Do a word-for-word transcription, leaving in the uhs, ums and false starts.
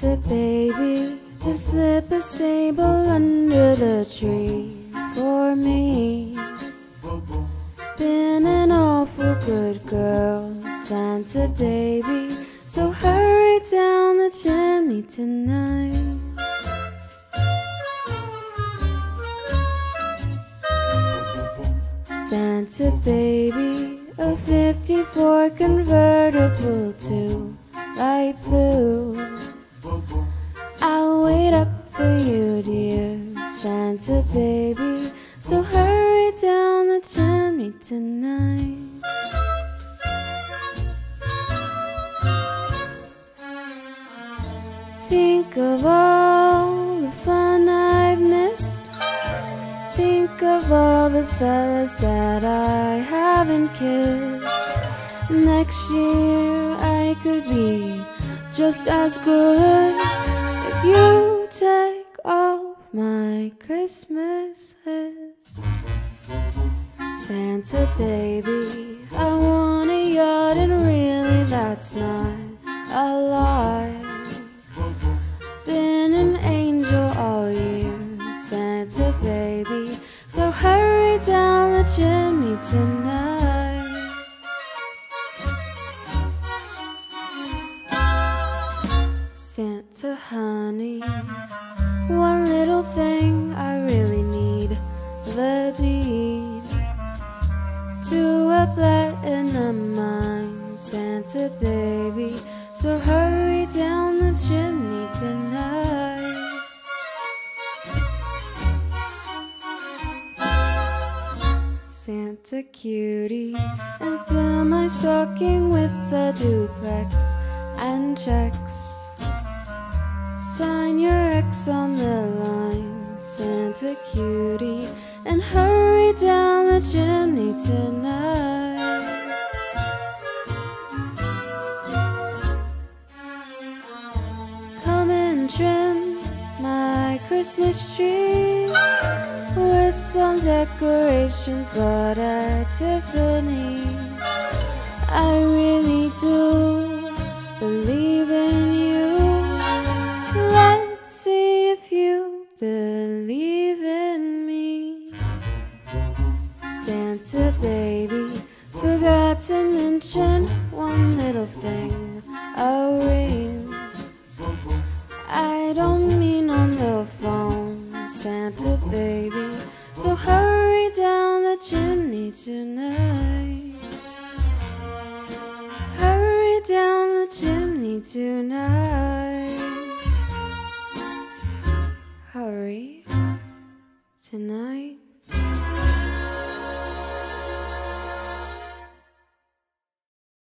just a baby, to slip a sable under the tree for me. Been an awful good girl, Santa baby, so hurry down the chimney tonight. Santa baby, a fifty-four convertible to light blue. I'll wait up for you, dear Santa baby, so hurry down the chimney tonight. Think of all the fun I've missed. Think of all the fellas that I haven't kissed. Next year I could be just as good if you take off my Christmas list. Santa baby, I want a yacht, and really that's not a lie. Been an angel all year, Santa baby, so hurry down the chimney tonight. Santa honey, one little thing I really need, the deed to a platinum mine, Santa baby, so hurry down the chimney tonight. Santa cutie, and fill my stocking with a duplex and checks. Sign your ex on the line, Santa cutie, and hurry down the chimney tonight. Come and trim my Christmas trees with some decorations bought at Tiffany's. I really do believe in you. Let's see if you believe in me. Santa baby, forgot to mention one little thing, a ring. I don't mean on the phone, Santa baby, so hurry down the chimney tonight. Hurry down the chimney tonight. Hurry tonight.